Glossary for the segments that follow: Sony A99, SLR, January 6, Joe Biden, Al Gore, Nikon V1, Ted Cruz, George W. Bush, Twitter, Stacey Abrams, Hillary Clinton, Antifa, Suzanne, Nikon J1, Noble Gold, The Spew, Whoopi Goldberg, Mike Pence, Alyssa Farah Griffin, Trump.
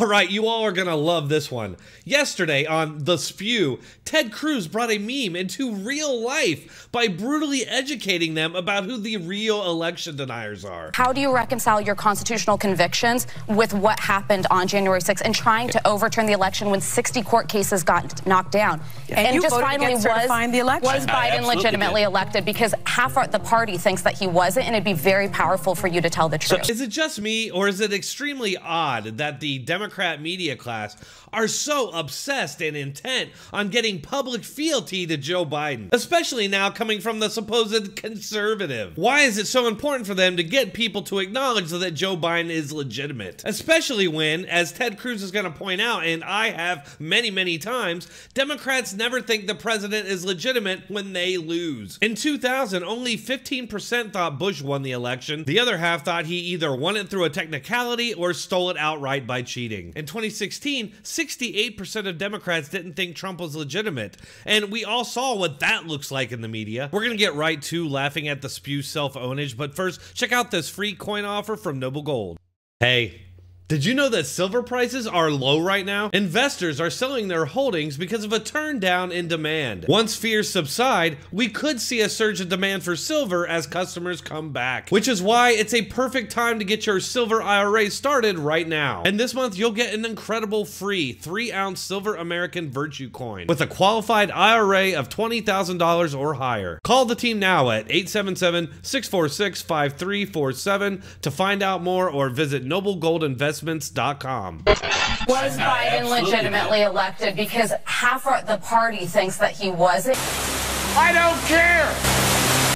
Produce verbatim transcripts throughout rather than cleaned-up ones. All right, you all are going to love this one. Yesterday on The Spew, Ted Cruz brought a meme into real life by brutally educating them about who the real election deniers are. How do you reconcile your constitutional convictions with what happened on January sixth and trying to overturn the election when sixty court cases got knocked down? Yeah. And, and you just finally was, the was Biden legitimately did. elected because half of the party thinks that he wasn't, and it'd be very powerful for you to tell the truth. So, is it just me, or is it extremely odd that the Democrats Democrat media class are so obsessed and intent on getting public fealty to Joe Biden, especially now coming from the supposed conservative? Why is it so important for them to get people to acknowledge that Joe Biden is legitimate? Especially when, as Ted Cruz is going to point out, and I have many, many times, Democrats never think the president is legitimate when they lose. In two thousand, only fifteen percent thought Bush won the election. The other half thought he either won it through a technicality or stole it outright by cheating. In twenty sixteen, sixty-eight percent of Democrats didn't think Trump was legitimate. And we all saw what that looks like in the media. We're going to get right to laughing at the Spew self-ownage, but first, check out this free coin offer from Noble Gold. Hey. Did you know that silver prices are low right now? Investors are selling their holdings because of a turn down in demand. Once fears subside, we could see a surge in demand for silver as customers come back, which is why it's a perfect time to get your silver I R A started right now. And this month, you'll get an incredible free three ounce silver American Virtue coin with a qualified I R A of twenty thousand dollars or higher. Call the team now at eight seven seven, six four six, five three four seven to find out more, or visit noble gold investment dot com. Was Biden legitimately elected because half of the party thinks that he wasn't? I don't care.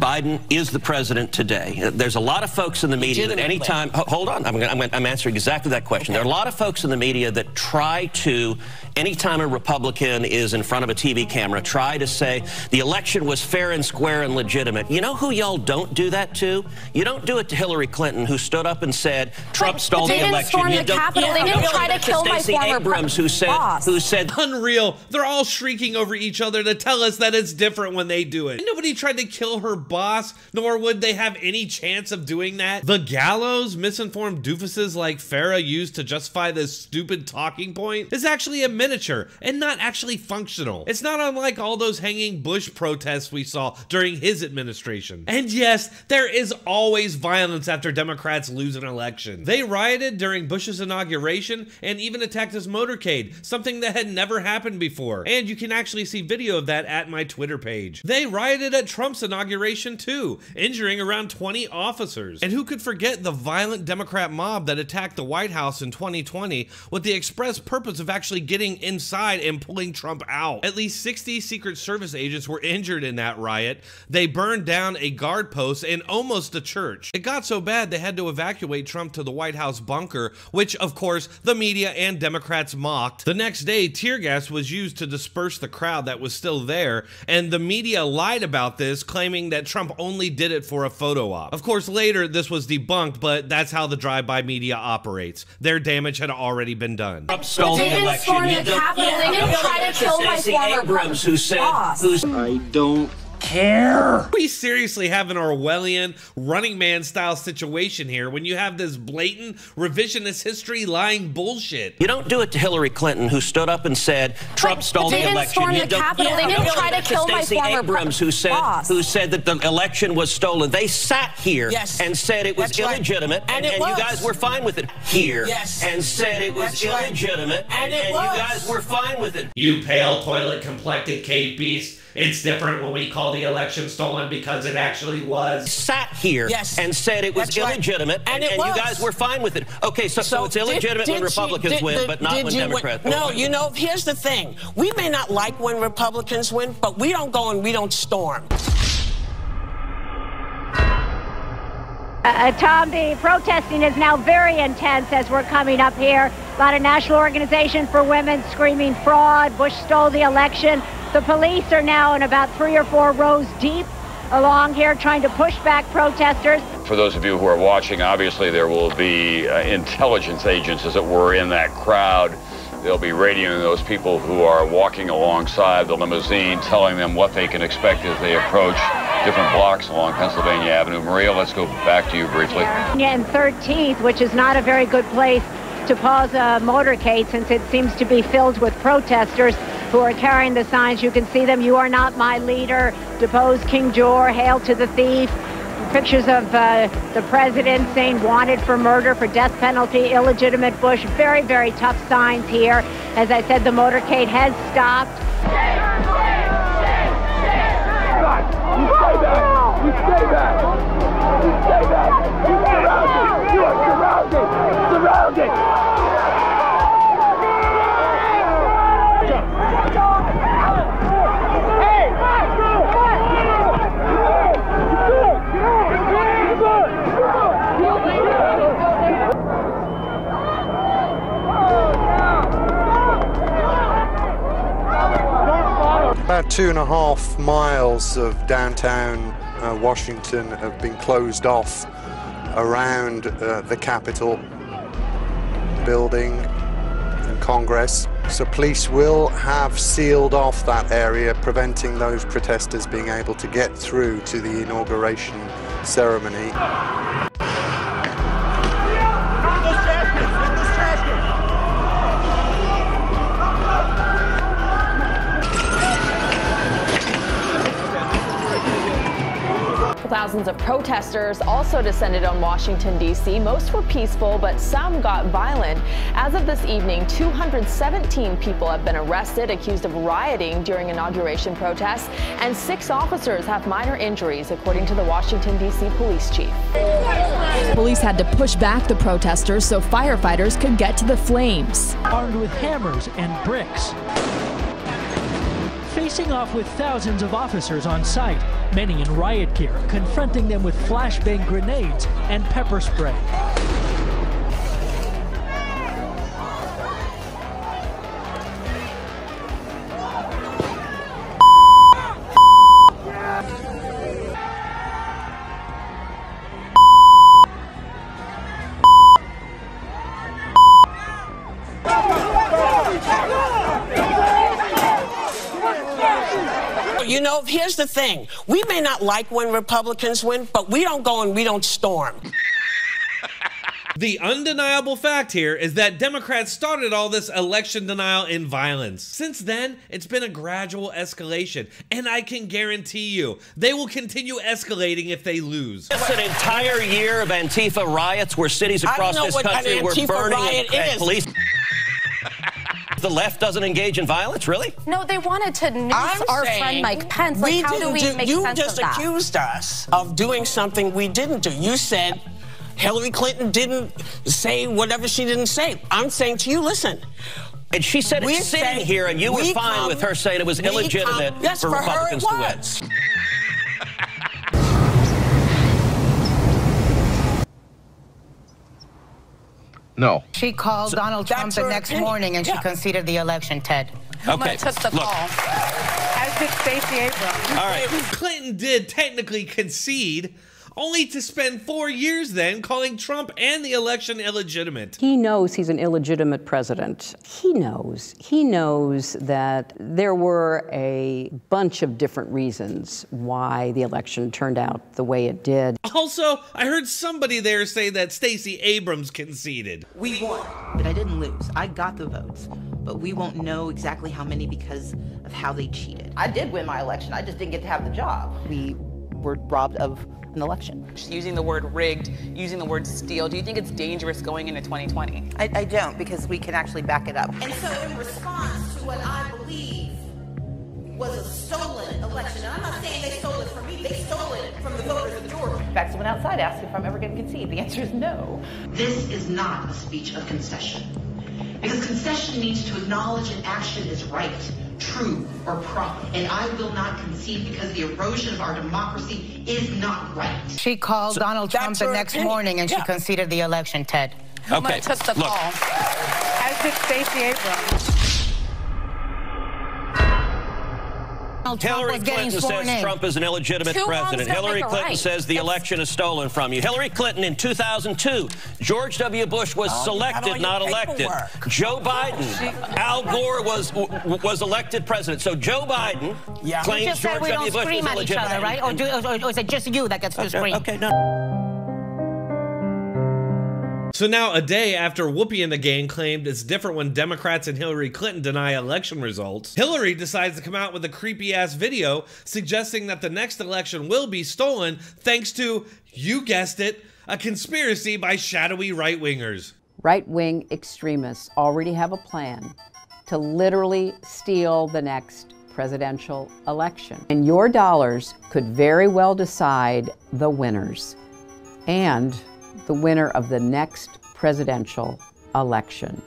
Biden is the president today. There's a lot of folks in the media that any time... Hold on. I'm, I'm, I'm answering exactly that question. Okay. There are a lot of folks in the media that try to, anytime a Republican is in front of a T V camera, try to say the election was fair and square and legitimate. You know who y'all don't do that to? You don't do it to Hillary Clinton, who stood up and said, Trump but stole the election. They didn't storm the Capitol. Yeah, they didn't try to kill my former Abrams, who said, boss. Who said... Unreal. They're all shrieking over each other to tell us that it's different when they do it. Nobody tried to kill her boss, nor would they have any chance of doing that. The gallows misinformed doofuses like Farah used to justify this stupid talking point is actually a miniature and not actually functional. It's not unlike all those hanging Bush protests we saw during his administration. And yes, there is always violence after Democrats lose an election. They rioted during Bush's inauguration and even attacked his motorcade, something that had never happened before. And you can actually see video of that at my Twitter page. They rioted at Trump's inauguration too, injuring around twenty officers. And who could forget the violent Democrat mob that attacked the White House in twenty twenty with the express purpose of actually getting inside and pulling Trump out? At least sixty Secret Service agents were injured in that riot. They burned down a guard post and almost a church. It got so bad they had to evacuate Trump to the White House bunker, which of course the media and Democrats mocked. The next day, tear gas was used to disperse the crowd that was still there, and the media lied about this, claiming that Trump only did it for a photo op. Of course, later this was debunked, but that's how the drive-by media operates. Their damage had already been done. Trump stole the election. They didn't storm the Capitol. They didn't try to kill my former Abrams, who said, I don't care. We seriously have an Orwellian Running Man style situation here when you have this blatant revisionist history lying bullshit. You don't do it to Hillary Clinton, who stood up and said Trump stole the election. They didn't storm the Capitol. They didn't try to kill my former Abrams, who said who said that the election was stolen. They sat here and said it was illegitimate, and you guys were fine with it here, and said it was illegitimate, and you guys were fine with it. You pale, toilet complected cave beast. It's different when we call the election stolen because it actually was. Sat here yes. and said it was That's illegitimate, right. and, and, and was. you guys were fine with it. Okay, so, so, so it's illegitimate did, when Republicans did, win, did, but not when Democrats win. No, win. you know, here's the thing. We may not like when Republicans win, but we don't go and we don't storm. Uh, Tom, the protesting is now very intense as we're coming up here. A lot of National Organization for Women screaming fraud, Bush stole the election. The police are now in about three or four rows deep along here trying to push back protesters. For those of you who are watching, obviously there will be uh, intelligence agents, as it were, in that crowd. They'll be radioing those people who are walking alongside the limousine, telling them what they can expect as they approach different blocks along Pennsylvania Avenue. Maria, let's go back to you briefly. And thirteenth, which is not a very good place to pause a motorcade since it seems to be filled with protesters who are carrying the signs. You can see them. You are not my leader. Depose King George. Hail to the thief. Pictures of uh, the president saying wanted for murder, for death penalty, illegitimate Bush. Very, very tough signs here. As I said, the motorcade has stopped. You stay back. You stay back. You stay back. You surrounded. You are surrounded. Surrounded. Hey! About two and a half miles of downtown Uh, Washington have been closed off around uh, the Capitol building and Congress. So police will have sealed off that area, preventing those protesters being able to get through to the inauguration ceremony. Thousands of protesters also descended on Washington, D C Most were peaceful, but some got violent. As of this evening, two hundred seventeen people have been arrested, accused of rioting during inauguration protests, and six officers have minor injuries, according to the Washington, D C police chief. Police had to push back the protesters so firefighters could get to the flames. Armed with hammers and bricks. Facing off with thousands of officers on site, many in riot gear, confronting them with flashbang grenades and pepper spray. You know, here's the thing. We may not like when Republicans win, but we don't go and we don't storm. The undeniable fact here is that Democrats started all this election denial and violence. Since then, it's been a gradual escalation, and I can guarantee you, they will continue escalating if they lose. It's an entire year of Antifa riots where cities across this country were burning and, and police. The left doesn't engage in violence, really? No, they wanted to noose I'm our friend Mike Pence. Like, we how do we do, make you sense just of accused that? Us of doing something we didn't do. You said Hillary Clinton didn't say whatever she didn't say. I'm saying to you, listen. And she said it's sitting here, and you we were fine come, with her saying it was illegitimate come, yes, for, for Republicans to win. No. She called so Donald Trump the next opinion. morning and yeah. she conceded the election, Ted. Okay. Took the Look. call. As did Stacey Abrams. All right. Clinton did technically concede, only to spend four years then calling Trump and the election illegitimate. He knows he's an illegitimate president. He knows. He knows that there were a bunch of different reasons why the election turned out the way it did. Also, I heard somebody there say that Stacey Abrams conceded. We won, but I didn't lose. I got the votes, but we won't know exactly how many because of how they cheated. I did win my election. I just didn't get to have the job. We were robbed of an election. She's using the word rigged, using the word steal. Do you think it's dangerous going into twenty twenty? I, I don't, because we can actually back it up. And so in response to what I believe was a stolen election, and I'm not saying they stole it from me, they stole it from the voters of Georgia. In fact, someone outside asked if I'm ever going to concede. The answer is no. This is not a speech of concession, because concession means to acknowledge an action is right, true, or proper, and I will not concede because the erosion of our democracy is not right. She called so Donald Trump the next opinion. morning and yeah. she conceded the election, Ted. Okay, took the Look. call. As did Stacey Abrams. Hillary Clinton says in. Trump is an illegitimate Two president. Hillary Clinton right. says the it's... election is stolen from you. Hillary Clinton in two thousand two, George W. Bush was oh, selected, not elected. Joe Biden, she... Al Gore was was elected president. So Joe Biden yeah. claims just George we W. Bush is illegitimate. Each other, right? Or, do, or, or is it just you that gets okay. to scream? Okay, no. So now, a day after Whoopi and the gang claimed it's different when Democrats and Hillary Clinton deny election results, Hillary decides to come out with a creepy-ass video suggesting that the next election will be stolen thanks to, you guessed it, a conspiracy by shadowy right-wingers. Right-wing extremists already have a plan to literally steal the next presidential election. And your dollars could very well decide the winners and the winner of the next presidential election.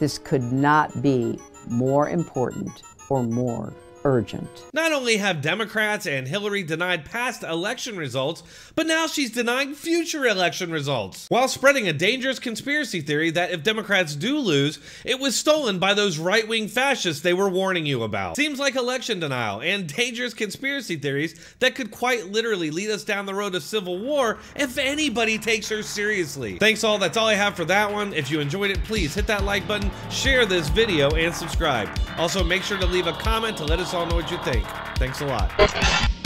This could not be more important or more urgent. Not only have Democrats and Hillary denied past election results, but now she's denying future election results, while spreading a dangerous conspiracy theory that if Democrats do lose, it was stolen by those right-wing fascists they were warning you about. Seems like election denial and dangerous conspiracy theories that could quite literally lead us down the road of civil war if anybody takes her seriously. Thanks all, that's all I have for that one. If you enjoyed it, please hit that like button, share this video, and subscribe. Also, make sure to leave a comment to let us all know what you think. Thanks a lot.